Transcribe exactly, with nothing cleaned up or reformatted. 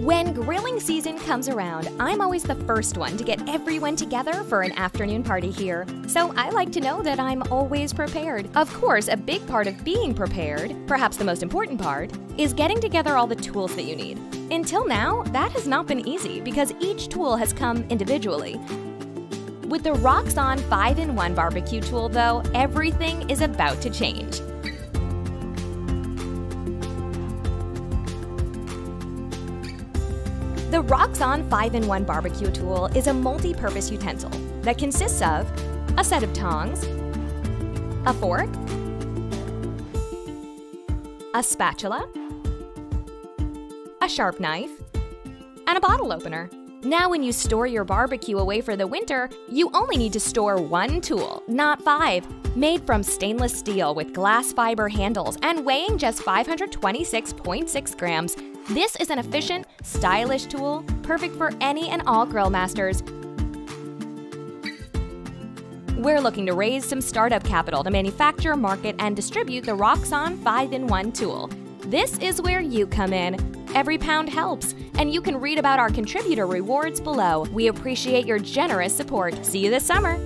When grilling season comes around, I'm always the first one to get everyone together for an afternoon party here. So I like to know that I'm always prepared. Of course, a big part of being prepared, perhaps the most important part, is getting together all the tools that you need. Until now, that has not been easy because each tool has come individually. With the Roxon five in one barbecue tool though, everything is about to change. The Roxon five in one barbecue tool is a multi-purpose utensil that consists of a set of tongs, a fork, a spatula, a sharp knife, and a bottle opener. Now when you store your barbecue away for the winter, you only need to store one tool, not five. Made from stainless steel with glass fiber handles and weighing just five hundred twenty-six point six grams, this is an efficient, stylish tool, perfect for any and all grill masters. We're looking to raise some startup capital to manufacture, market, and distribute the Roxon five in one tool. This is where you come in. Every pound helps, and you can read about our contributor rewards below. We appreciate your generous support. See you this summer!